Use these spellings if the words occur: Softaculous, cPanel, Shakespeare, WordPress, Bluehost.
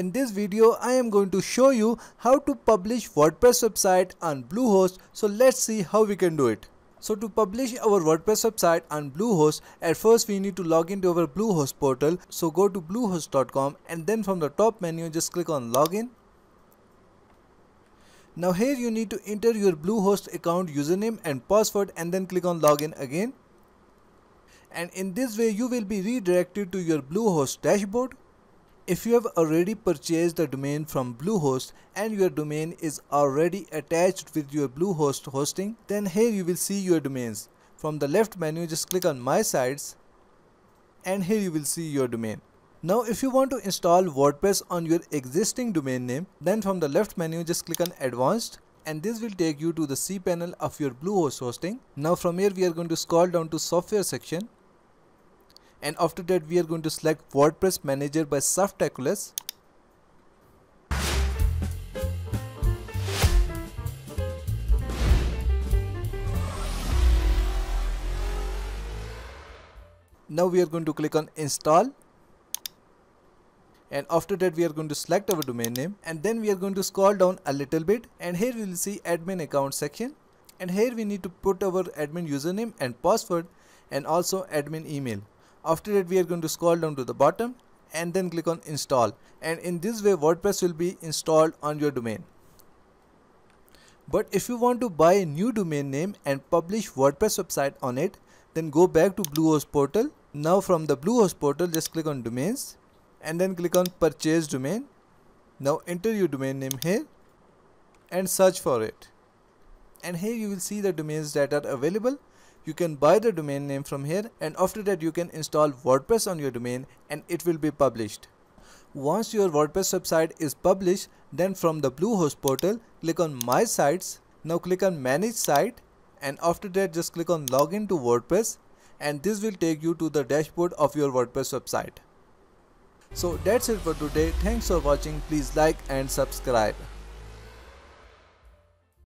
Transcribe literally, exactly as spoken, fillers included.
In this video, I am going to show you how to publish WordPress website on Bluehost. So let's see how we can do it. So to publish our WordPress website on Bluehost, at first we need to log into our Bluehost portal. So go to bluehost dot com and then from the top menu, just click on login. Now here you need to enter your Bluehost account username and password and then click on login again. And in this way, you will be redirected to your Bluehost dashboard. If you have already purchased the domain from Bluehost and your domain is already attached with your Bluehost hosting, then here you will see your domains. From the left menu, just click on My Sites and here you will see your domain. Now if you want to install WordPress on your existing domain name, then from the left menu, just click on Advanced and this will take you to the cPanel of your Bluehost hosting. Now from here we are going to scroll down to Software section. And after that we are going to select WordPress Manager by Softaculous. Now we are going to click on install. And after that we are going to select our domain name and then we are going to scroll down a little bit and here we will see admin account section. And here we need to put our admin username and password and also admin email. After that we are going to scroll down to the bottom and then click on install, and in this way WordPress will be installed on your domain. But if you want to buy a new domain name and publish WordPress website on it, then go back to Bluehost portal. Now from the Bluehost portal, just click on domains and then click on purchase domain. Now enter your domain name here and search for it. And here you will see the domains that are available. You can buy the domain name from here and after that you can install WordPress on your domain and it will be published. Once your WordPress website is published, then from the Bluehost portal, click on My Sites. Now click on Manage Site and after that just click on Login to WordPress and this will take you to the dashboard of your WordPress website. So that's it for today. Thanks for watching. Please like and subscribe.